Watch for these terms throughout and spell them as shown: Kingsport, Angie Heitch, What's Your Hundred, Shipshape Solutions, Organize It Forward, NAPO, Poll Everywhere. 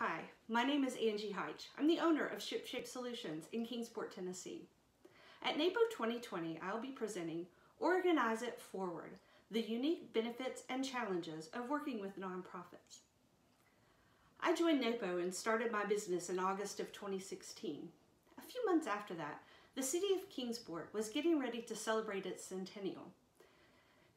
Hi, my name is Angie Heitch. I'm the owner of Shipshape Solutions in Kingsport, Tennessee. At NAPO 2020, I'll be presenting Organize It Forward, the unique benefits and challenges of working with nonprofits. I joined NAPO and started my business in August of 2016. A few months after that, the city of Kingsport was getting ready to celebrate its centennial.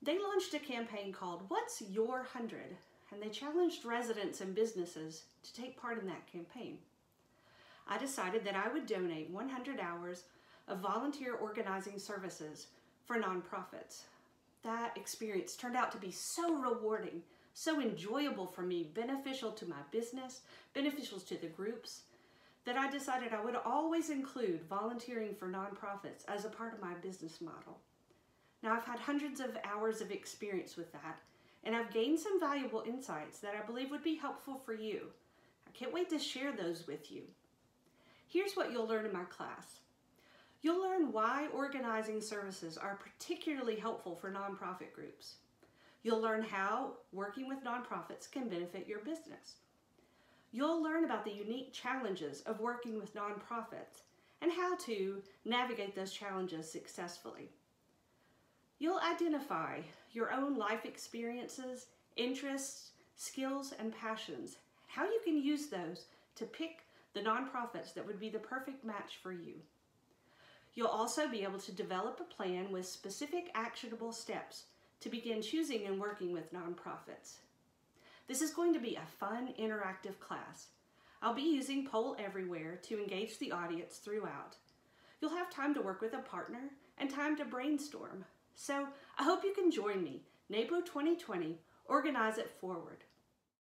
They launched a campaign called What's Your Hundred, and they challenged residents and businesses to take part in that campaign. I decided that I would donate 100 hours of volunteer organizing services for nonprofits. That experience turned out to be so rewarding, so enjoyable for me, beneficial to my business, beneficial to the groups, that I decided I would always include volunteering for nonprofits as a part of my business model. Now, I've had hundreds of hours of experience with that, and I've gained some valuable insights that I believe would be helpful for you. I can't wait to share those with you. Here's what you'll learn in my class. You'll learn why organizing services are particularly helpful for nonprofit groups. You'll learn how working with nonprofits can benefit your business. You'll learn about the unique challenges of working with nonprofits and how to navigate those challenges successfully. You'll identify your own life experiences, interests, skills, and passions, how you can use those to pick the nonprofits that would be the perfect match for you. You'll also be able to develop a plan with specific actionable steps to begin choosing and working with nonprofits. This is going to be a fun, interactive class. I'll be using Poll Everywhere to engage the audience throughout. You'll have time to work with a partner and time to brainstorm. So I hope you can join me, NAPO 2020, Organize It Forward.